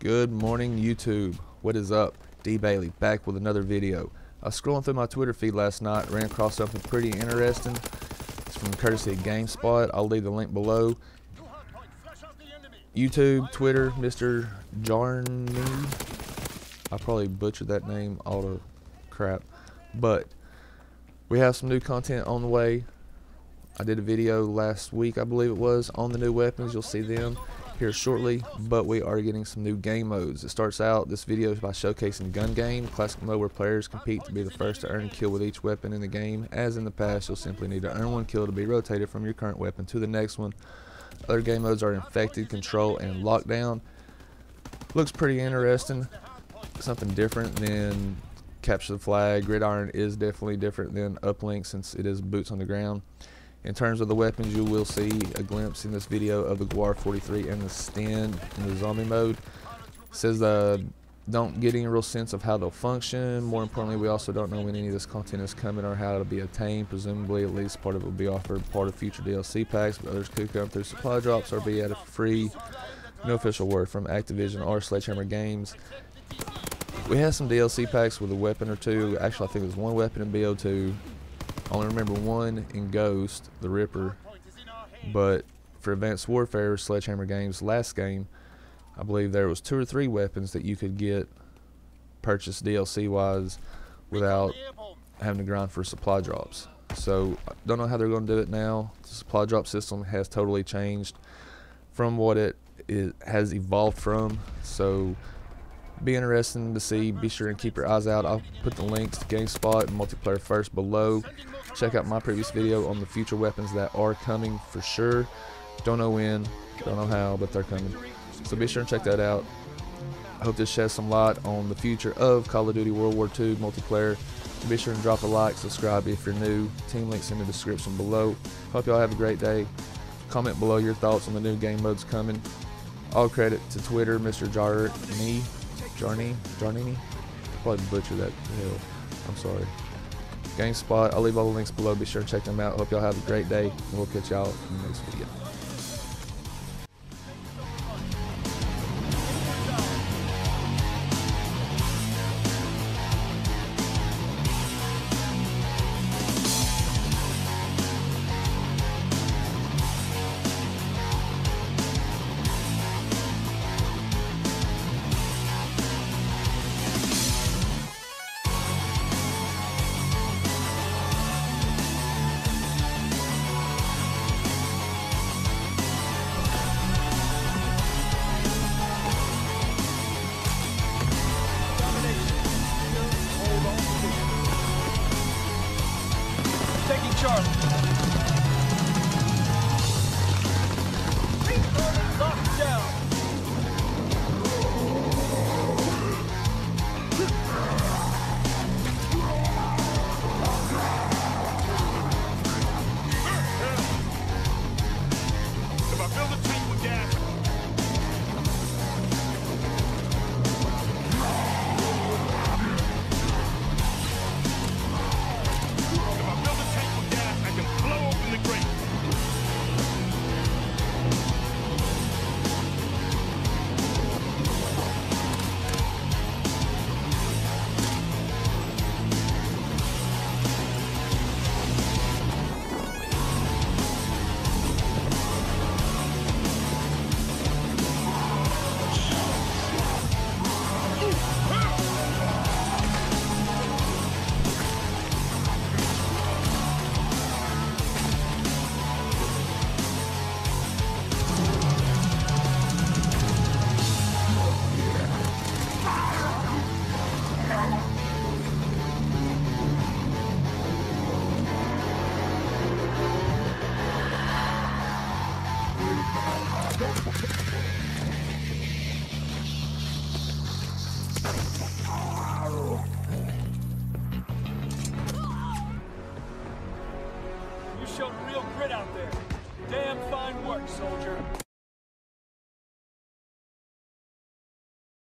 Good morning, YouTube. What is up? D Bailey back with another video. I was scrolling through my Twitter feed last night, ran across something pretty interesting. It's from courtesy of GameSpot. I'll leave the link below. YouTube, Twitter, Mr. Jarny. I probably butchered that name, all the crap. But we have some new content on the way. I did a video last week, I believe it was, on the new weapons. You'll see them here shortly, but we are getting some new game modes. It starts out this video by showcasing gun game, classic mode where players compete to be the first to earn a kill with each weapon in the game. As in the past, you'll simply need to earn one kill to be rotated from your current weapon to the next one. Other game modes are infected, control, and lockdown. Looks pretty interesting, something different than capture the flag. Gridiron is definitely different than uplink since it is boots on the ground. In terms of the weapons, you will see a glimpse in this video of the Gewehr 43 and the Sten in the zombie mode. It says don't get any real sense of how they'll function. More importantly, we also don't know when any of this content is coming or how it'll be obtained. Presumably, at least part of it will be offered part of future DLC packs, but others could come through supply drops or be at a free. No official word from Activision or Sledgehammer Games. We had some DLC packs with a weapon or two. Actually, I think it was one weapon in BO2. I only remember one in Ghost, the Ripper, but for Advanced Warfare, Sledgehammer Games, last game, I believe there was 2 or 3 weapons that you could get purchased DLC-wise without having to grind for supply drops. So, I don't know how they're going to do it now. The supply drop system has totally changed from what it has evolved from, so be interesting to see. Be sure and keep your eyes out. I'll put the links to GameSpot and Multiplayer First below. Check out my previous video on the future weapons that are coming for sure. Don't know when, don't know how, but they're coming. So be sure and check that out. I hope this sheds some light on the future of Call of Duty World War II multiplayer. Be sure and drop a like, subscribe if you're new. Team links in the description below. Hope y'all have a great day. Comment below your thoughts on the new game modes coming. All credit to Twitter, Mr. Jarny. Jarnini? I probably butchered that. Hell, I'm sorry. GameSpot. I'll leave all the links below. Be sure to check them out. Hope y'all have a great day, and we'll catch y'all in the next video.